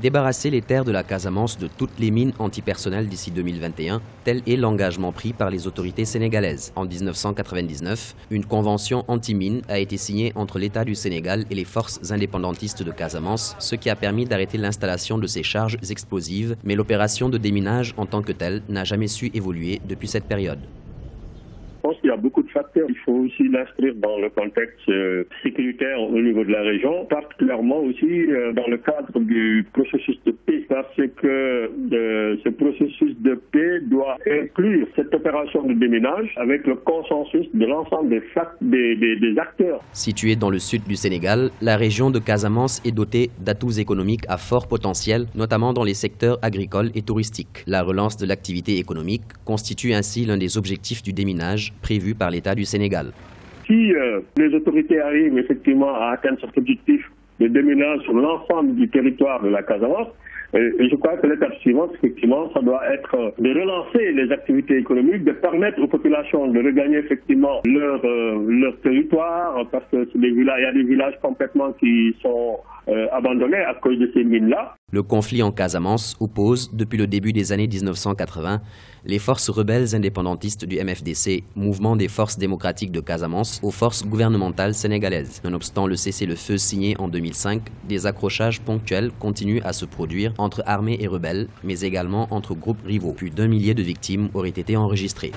Débarrasser les terres de la Casamance de toutes les mines antipersonnelles d'ici 2021, tel est l'engagement pris par les autorités sénégalaises. En 1999, une convention anti-mine a été signée entre l'État du Sénégal et les forces indépendantistes de Casamance, ce qui a permis d'arrêter l'installation de ces charges explosives, mais l'opération de déminage en tant que telle n'a jamais su évoluer depuis cette période. Je pense qu'il y a beaucoup de facteurs. Il faut aussi l'inscrire dans le contexte sécuritaire au niveau de la région, particulièrement aussi dans le cadre du processus de paix, parce que ce processus de paix doit inclure cette opération de déminage avec le consensus de l'ensemble des acteurs. Située dans le sud du Sénégal, la région de Casamance est dotée d'atouts économiques à fort potentiel, notamment dans les secteurs agricoles et touristiques. La relance de l'activité économique constitue ainsi l'un des objectifs du déminage prévu par l'État du Sénégal. Si les autorités arrivent effectivement à atteindre cet objectif de déminage sur l'ensemble du territoire de la Casamance, je crois que l'étape suivante, effectivement, ça doit être de relancer les activités économiques, de permettre aux populations de regagner effectivement leur territoire, parce que il y a des villages complètement qui sont abandonnés à cause de ces mines-là. Le conflit en Casamance oppose, depuis le début des années 1980, les forces rebelles indépendantistes du MFDC, Mouvement des forces démocratiques de Casamance, aux forces gouvernementales sénégalaises. Nonobstant le cessez-le-feu signé en 2005, des accrochages ponctuels continuent à se produire entre armées et rebelles, mais également entre groupes rivaux. Plus d'1 millier de victimes auraient été enregistrées.